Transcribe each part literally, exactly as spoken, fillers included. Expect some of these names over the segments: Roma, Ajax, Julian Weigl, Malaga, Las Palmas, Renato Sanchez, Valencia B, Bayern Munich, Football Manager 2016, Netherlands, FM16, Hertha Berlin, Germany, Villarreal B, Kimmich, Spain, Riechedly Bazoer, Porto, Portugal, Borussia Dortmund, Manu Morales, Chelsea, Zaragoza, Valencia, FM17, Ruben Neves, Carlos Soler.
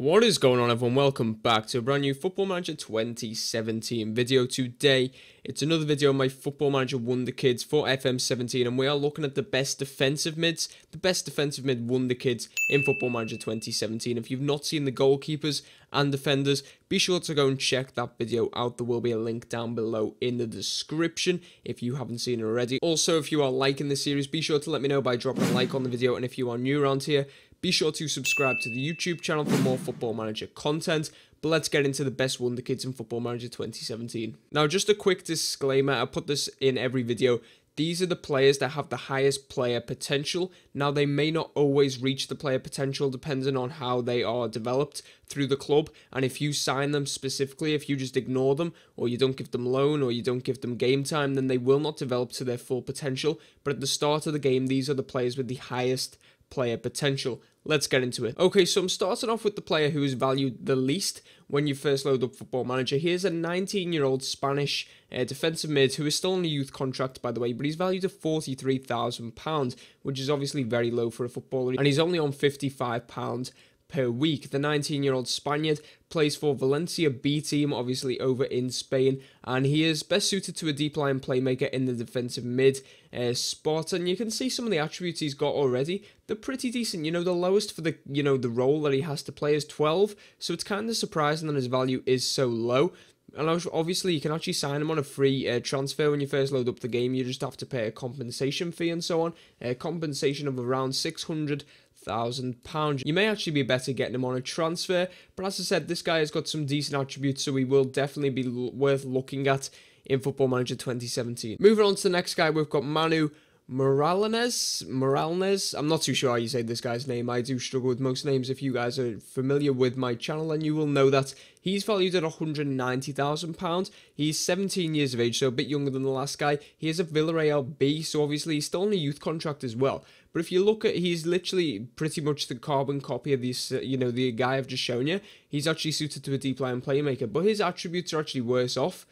What is going on, everyone? Welcome back to a brand new Football Manager twenty seventeen video. Today it's another video on my Football Manager Wonder Kids for F M seventeen, and we are looking at the best defensive mids, the best defensive mid Wonder Kids in Football Manager twenty seventeen. If you've not seen the goalkeepers and defenders, be sure to go and check that video out. There will be a link down below in the description if you haven't seen it already. Also, if you are liking this series, be sure to let me know by dropping a like on the video, and if you are new around here, be sure to subscribe to the YouTube channel for more Football Manager content. But let's get into the best Wonder Kids in Football Manager twenty seventeen. Now, just a quick disclaimer, I put this in every video. These are the players that have the highest player potential. Now, they may not always reach the player potential depending on how they are developed through the club. And if you sign them specifically, if you just ignore them, or you don't give them loan, or you don't give them game time, then they will not develop to their full potential. But at the start of the game, these are the players with the highest player potential. Let's get into it. Okay, so I'm starting off with the player who is valued the least when you first load up Football Manager. Here's a nineteen-year-old Spanish uh, defensive mid who is still on a youth contract, by the way, but he's valued at forty-three thousand pounds, which is obviously very low for a footballer, and he's only on fifty-five pounds per week. The nineteen-year-old Spaniard plays for Valencia B team, obviously over in Spain, and he is best suited to a deep-lying playmaker in the defensive mid uh, spot. And you can see some of the attributes he's got already. They're pretty decent. You know, the lowest for the, you know, the role that he has to play is twelve, so it's kind of surprising that his value is so low. And obviously, you can actually sign him on a free uh, transfer when you first load up the game. You just have to pay a compensation fee and so on, a compensation of around six hundred thousand pounds. You may actually be better getting him on a transfer, but as I said, this guy has got some decent attributes, so he will definitely be l worth looking at in Football Manager twenty seventeen. Moving on to the next guy, we've got Manu Morales, Morales, I'm not too sure how you say this guy's name. I do struggle with most names. If you guys are familiar with my channel, then you will know that he's valued at one hundred ninety thousand pounds. He's seventeen years of age, so a bit younger than the last guy. He is a Villarreal B, so obviously he's still on a youth contract as well. But if you look at, he's literally pretty much the carbon copy of this, uh, you know, the guy I've just shown you. He's actually suited to a deep line playmaker, but his attributes are actually worse off.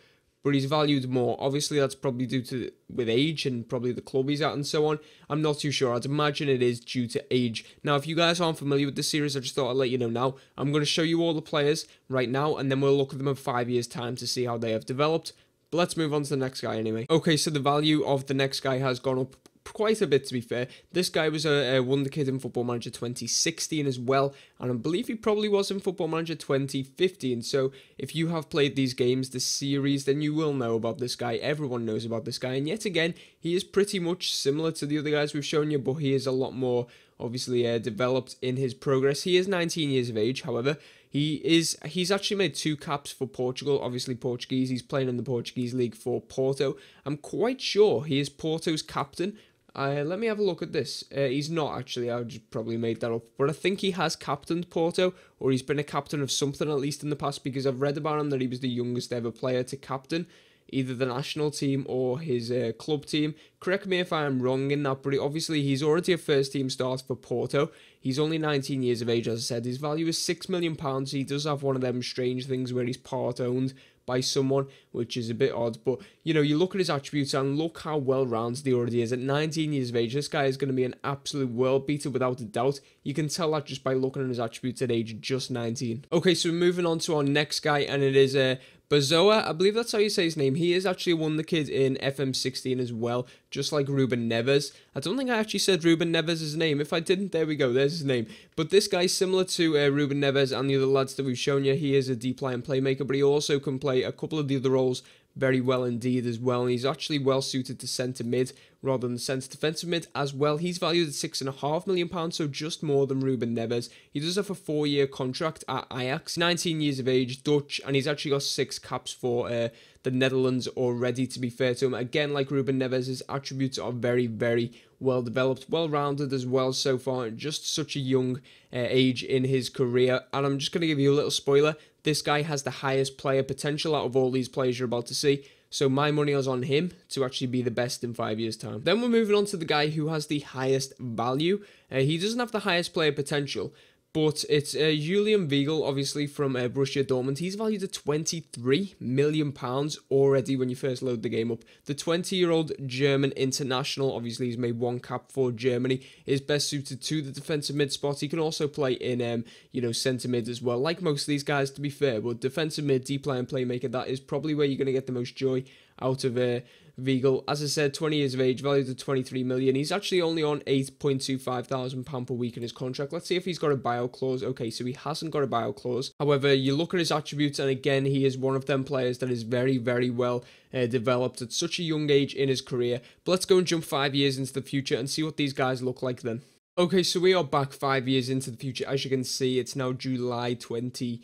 But he's valued more. Obviously, that's probably due to with age and probably the club he's at and so on. I'm not too sure. I'd imagine it is due to age. Now, if you guys aren't familiar with this series, I just thought I'd let you know now. I'm going to show you all the players right now, and then we'll look at them in five years' time to see how they have developed. But let's move on to the next guy anyway. Okay, so the value of the next guy has gone up quite a bit, to be fair. This guy was a, a Wonder Kid in Football Manager twenty sixteen as well, and I believe he probably was in Football Manager twenty fifteen, so if you have played these games, this series, then you will know about this guy. Everyone knows about this guy, and yet again, he is pretty much similar to the other guys we've shown you, but he is a lot more, obviously, uh, developed in his progress. He is nineteen years of age, however. He is, he's actually made two caps for Portugal, obviously Portuguese. He's playing in the Portuguese league for Porto. I'm quite sure he is Porto's captain. Uh, let me have a look at this. Uh, he's not, actually. I just probably made that up. But I think he has captained Porto, or he's been a captain of something, at least in the past, because I've read about him that he was the youngest ever player to captain either the national team or his uh, club team. Correct me if I'm wrong in that, but obviously he's already a first-team starter for Porto. He's only nineteen years of age, as I said. His value is six million pounds. He does have one of them strange things where he's part-owned by someone, which is a bit odd. But, you know, you look at his attributes and look how well-rounded he already is. At nineteen years of age, this guy is going to be an absolute world-beater without a doubt. You can tell that just by looking at his attributes at age just nineteen. Okay, so moving on to our next guy, and it is a... Uh, Bazoer, I believe that's how you say his name. He is actually a Wonder Kid in F M sixteen as well, just like Ruben Neves. I don't think I actually said Ruben Neves' his name. If I didn't, there we go, there's his name. But this guy's similar to uh, Ruben Neves and the other lads that we've shown you. He is a deep-lying playmaker, but he also can play a couple of the other roles very well indeed as well. And he's actually well-suited to centre-mid rather than centre-defensive mid as well. He's valued at six point five million pounds, so just more than Ruben Neves. He does have a four-year contract at Ajax. nineteen years of age, Dutch, and he's actually got six caps for uh, the Netherlands already, to be fair to him. Again, like Ruben Neves, his attributes are very, very well-developed, well-rounded as well so far, just such a young uh, age in his career. And I'm just going to give you a little spoiler. This guy has the highest player potential out of all these players you're about to see. So my money is on him to actually be the best in five years' time. Then we're moving on to the guy who has the highest value. Uh, he doesn't have the highest player potential, But it's uh, Julian Weigl, obviously, from uh, Borussia Dortmund. He's valued at twenty-three million pounds already when you first load the game up. The twenty-year-old German international, obviously, he's made one cap for Germany, is best suited to the defensive mid spot. He can also play in, um, you know, centre mid as well, like most of these guys, to be fair. But defensive mid, deep line playmaker, that is probably where you're going to get the most joy out of uh, Weigl. As I said, twenty years of age, valued at twenty-three million. He's actually only on eight point two five thousand pounds per week in his contract. Let's see if he's got a buyout clause. Okay, so he hasn't got a buyout clause. However, you look at his attributes, and again, he is one of them players that is very, very well uh, developed at such a young age in his career. But let's go and jump five years into the future and see what these guys look like then. Okay, so we are back five years into the future. As you can see, it's now July twenty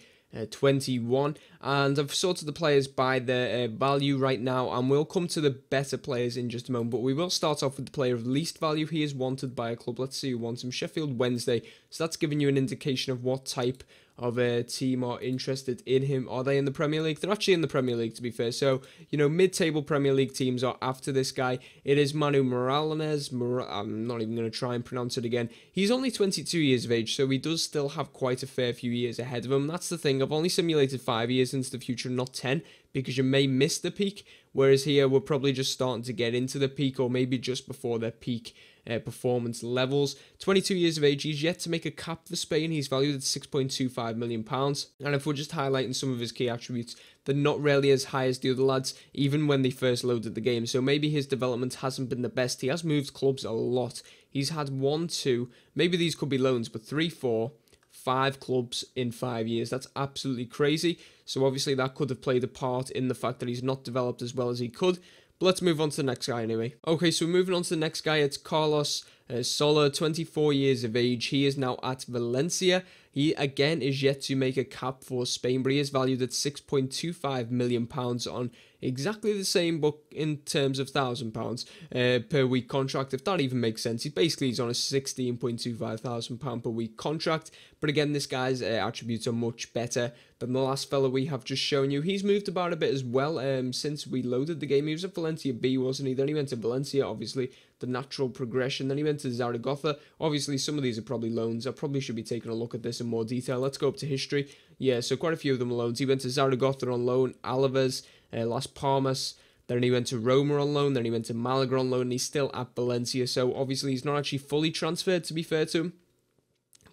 twenty-one, and I've sorted the players by their uh, value right now, and we'll come to the better players in just a moment. But we will start off with the player of least value. He is wanted by a club. Let's see who wants him. Sheffield Wednesday. So that's giving you an indication of what type of a team are interested in him. Are they in the Premier League? They're actually in the Premier League, to be fair. So, you know, mid-table Premier League teams are after this guy. It is Manu Morales. Mor I'm not even going to try and pronounce it again. He's only twenty-two years of age, so he does still have quite a fair few years ahead of him. That's the thing. I've only simulated five years into the future, not ten, because you may miss the peak, whereas here we're probably just starting to get into the peak, or maybe just before their peak Uh, performance levels. twenty-two years of age, he's yet to make a cap for Spain. He's valued at six point two five million pounds. And if we're just highlighting some of his key attributes, they're not really as high as the other lads, even when they first loaded the game. So maybe his development hasn't been the best. He has moved clubs a lot. He's had one, two, maybe these could be loans, but three, four, five clubs in five years. That's absolutely crazy. So obviously that could have played a part in the fact that he's not developed as well as he could. Let's move on to the next guy anyway. Okay, so moving on to the next guy, it's Carlos uh, Soler, twenty-four years of age. He is now at Valencia. He, again, is yet to make a cap for Spain, but he is valued at six point two five million pounds on exactly the same, but in terms of one thousand pounds uh, per week contract, if that even makes sense. He basically is on a sixteen point two five thousand pounds per week contract. But again, this guy's uh, attributes are much better than the last fella we have just shown you. He's moved about a bit as well um, since we loaded the game. He was at Valencia B, wasn't he? Then he went to Valencia, obviously, the natural progression. Then he went to Zaragoza. Obviously, some of these are probably loans. I probably should be taking a look at this in more detail. Let's go up to history. Yeah, so quite a few of them are loans. He went to Zaragoza on loan, Alaves, uh, Las Palmas. Then he went to Roma on loan. Then he went to Malaga on loan. And he's still at Valencia. So obviously, he's not actually fully transferred, to be fair to him.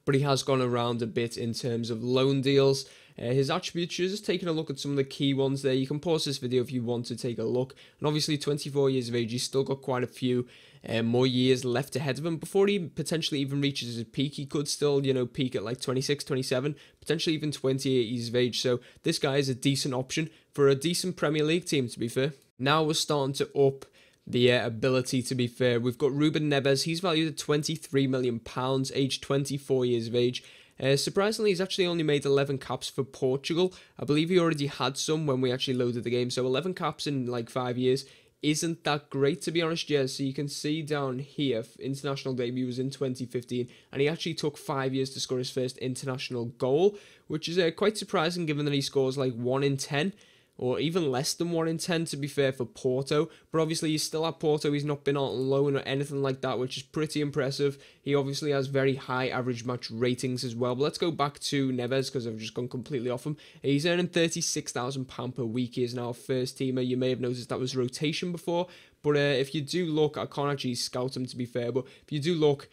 But he has gone around a bit in terms of loan deals. Uh, his attributes, just taking a look at some of the key ones there. You can pause this video if you want to take a look. And obviously, twenty-four years of age, he's still got quite a few uh, more years left ahead of him. Before he potentially even reaches his peak, he could still, you know, peak at like twenty-six, twenty-seven, potentially even twenty-eight years of age. So this guy is a decent option for a decent Premier League team, to be fair. Now we're starting to up the uh, ability, to be fair. We've got Ruben Neves. He's valued at twenty-three million pounds, age twenty-four years of age. Uh, surprisingly, he's actually only made eleven caps for Portugal. I believe he already had some when we actually loaded the game. So eleven caps in like five years isn't that great, to be honest. Yeah, so you can see down here, international debut was in twenty fifteen, and he actually took five years to score his first international goal, which is uh, quite surprising given that he scores like one in ten. Or even less than one in ten, to be fair, for Porto. But obviously, he's still at Porto. He's not been on loan or anything like that, which is pretty impressive. He obviously has very high average match ratings as well. But let's go back to Neves, because I've just gone completely off him. He's earning thirty-six thousand pounds per week. He is now a first-teamer. You may have noticed that was rotation before. But uh, if you do look, I can't actually scout him, to be fair. But if you do look,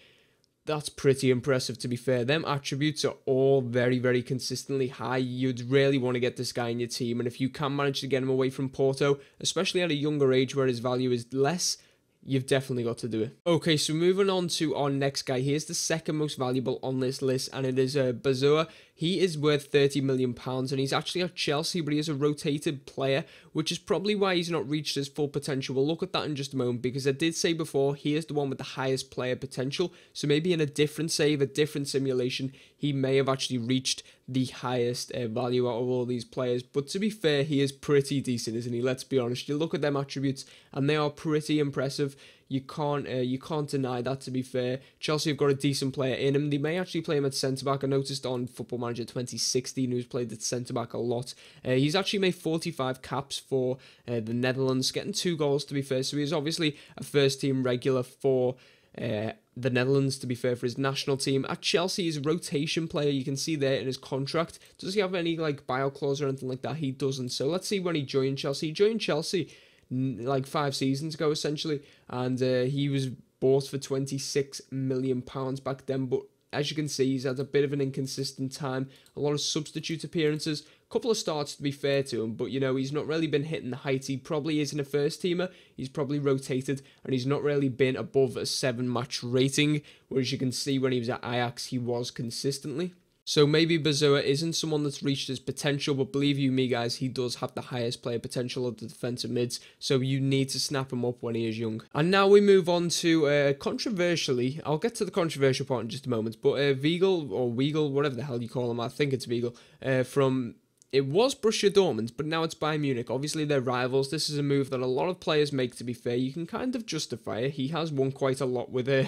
that's pretty impressive, to be fair. Them attributes are all very, very consistently high. You'd really want to get this guy in your team. And if you can manage to get him away from Porto, especially at a younger age where his value is less, you've definitely got to do it. Okay, so moving on to our next guy. He is the second most valuable on this list, and it is uh, Bazoer. He is worth thirty million pounds, and he's actually at Chelsea, but he is a rotated player, which is probably why he's not reached his full potential. We'll look at that in just a moment, because I did say before, he is the one with the highest player potential. So maybe in a different save, a different simulation, he may have actually reached the highest uh, value out of all these players. But to be fair, he is pretty decent, isn't he? Let's be honest. You look at them attributes, and they are pretty impressive. You can't, uh, you can't deny that, to be fair. Chelsea have got a decent player in him. They may actually play him at centre-back. I noticed on Football Manager twenty sixteen, who's played at centre-back a lot. Uh, he's actually made forty-five caps for uh, the Netherlands, getting two goals, to be fair. So he's obviously a first-team regular for Uh, the Netherlands, to be fair, for his national team. At Chelsea, his rotation player, you can see there in his contract, does he have any like buyout clause or anything like that? He doesn't. So let's see when he joined Chelsea. He joined Chelsea like five seasons ago, essentially, and uh, he was bought for twenty-six million pounds back then, but as you can see, he's had a bit of an inconsistent time, a lot of substitute appearances, a couple of starts to be fair to him, but you know, he's not really been hitting the height. He probably isn't a first teamer, he's probably rotated, and he's not really been above a seven match rating, whereas you can see when he was at Ajax, he was consistently. So maybe Bazoer isn't someone that's reached his potential, but believe you me guys, he does have the highest player potential of the defensive mids, so you need to snap him up when he is young. And now we move on to, uh, controversially, I'll get to the controversial part in just a moment, but uh, Weigl, or Weigl, whatever the hell you call him, I think it's Weigl, uh, from... It was Borussia Dortmund, but now it's Bayern Munich. Obviously, they're rivals. This is a move that a lot of players make, to be fair. You can kind of justify it. He has won quite a lot with uh,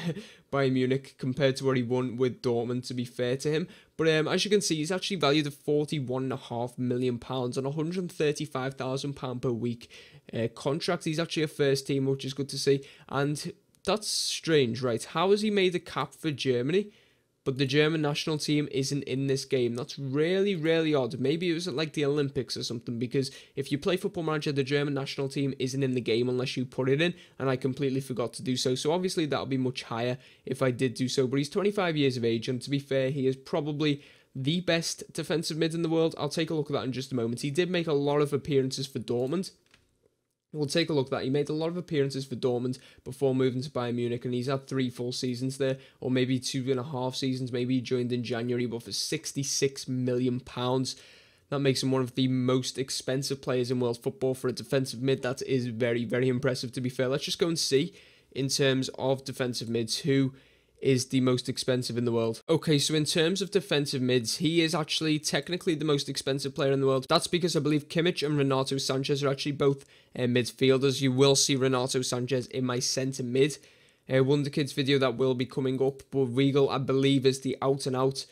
Bayern Munich compared to what he won with Dortmund, to be fair to him. But um, as you can see, he's actually valued at forty-one point five million pounds and one hundred thirty-five thousand pounds per week uh, contract. He's actually a first team, which is good to see. And that's strange, right? How has he made a cap for Germany? But the German national team isn't in this game. That's really, really odd. Maybe it was at like the Olympics or something, because if you play Football Manager, the German national team isn't in the game unless you put it in, and I completely forgot to do so. So obviously that would be much higher if I did do so, but he's twenty-five years of age, and to be fair, he is probably the best defensive mid in the world. I'll take a look at that in just a moment. He did make a lot of appearances for Dortmund. We'll take a look at that. He made a lot of appearances for Dortmund before moving to Bayern Munich, and he's had three full seasons there, or maybe two and a half seasons. Maybe he joined in January, but for sixty-six million pounds. That makes him one of the most expensive players in world football for a defensive mid. That is very, very impressive, to be fair. Let's just go and see, in terms of defensive mids, who is the most expensive in the world. Okay, so in terms of defensive mids, he is actually technically the most expensive player in the world. That's because I believe Kimmich and Renato Sanchez are actually both uh, midfielders. You will see Renato Sanchez in my centre mid uh, Wonderkids video that will be coming up, but Weigl, I believe, is the out and out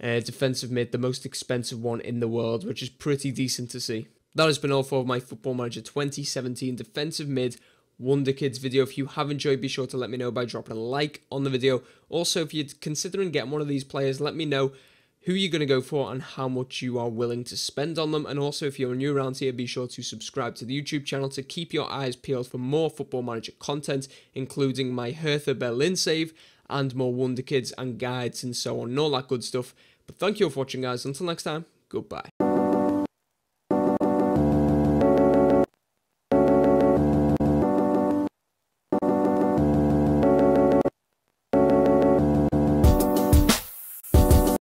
uh, defensive mid, the most expensive one in the world, which is pretty decent to see. That has been all for my Football Manager twenty seventeen defensive mid Wonderkids video. If you have enjoyed, be sure to let me know by dropping a like on the video. Also, if you're considering getting one of these players, let me know who you're going to go for and how much you are willing to spend on them. And also, if you're new around here, be sure to subscribe to the YouTube channel to keep your eyes peeled for more Football Manager content, including my Hertha Berlin save and more Wonderkids and guides and so on and all that good stuff. But thank you all for watching, guys. Until next time, goodbye.